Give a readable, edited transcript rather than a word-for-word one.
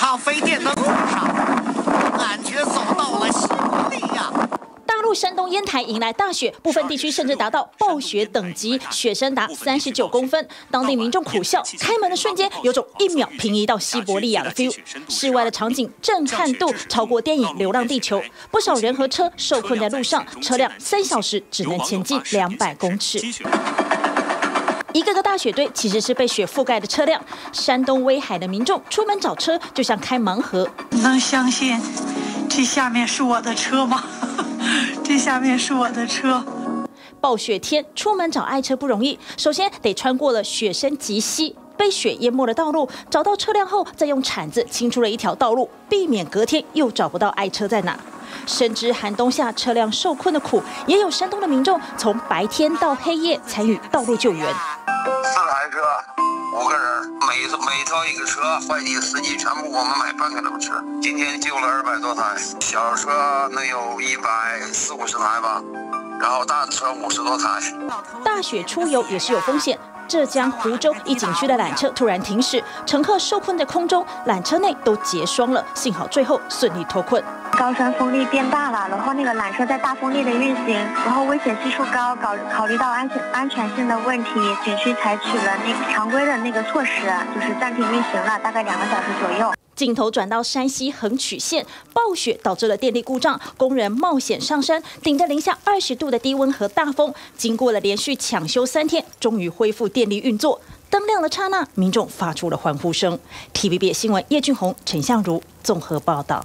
靠飞电灯火烧，我感觉走到了心力呀。大陆山东烟台迎来大雪，部分地区甚至达到暴雪等级，雪深达39公分。当地民众苦笑，开门的瞬间有种一秒平移到西伯利亚的 feel。室外的场景震撼度超过电影《流浪地球》，不少人和车受困在路上，车辆3小时只能前进200公尺。 一个个大雪堆其实是被雪覆盖的车辆。山东威海的民众出门找车，就像开盲盒。你能相信这下面是我的车吗？这下面是我的车。暴雪天出门找爱车不容易，首先得穿过了雪深及膝、被雪淹没的道路，找到车辆后，再用铲子清出了一条道路，避免隔天又找不到爱车在哪。 深知寒冬下车辆受困的苦，也有山东的民众从白天到黑夜参与道路救援。4台车，5个人，每套一个车，快递司机全部我们买半个小时。今天救了200多台，小车能有140、50台吧，然后大车50多台。大雪出游也是有风险。 浙江湖州一景区的缆车突然停驶，乘客受困在空中，缆车内都结霜了，幸好最后顺利脱困。高山风力变大了，然后那个缆车在大风力的运行，然后危险系数高，考虑到安全性的问题，景区采取了常规的措施，就是暂停运行了，大概2个小时左右。 镜头转到山西横曲县，暴雪导致了电力故障，工人冒险上山，顶着零下20度的低温和大风，经过了连续抢修3天，终于恢复电力运作。灯亮的刹那，民众发出了欢呼声。TVB 新闻叶俊宏、陈相如综合报道。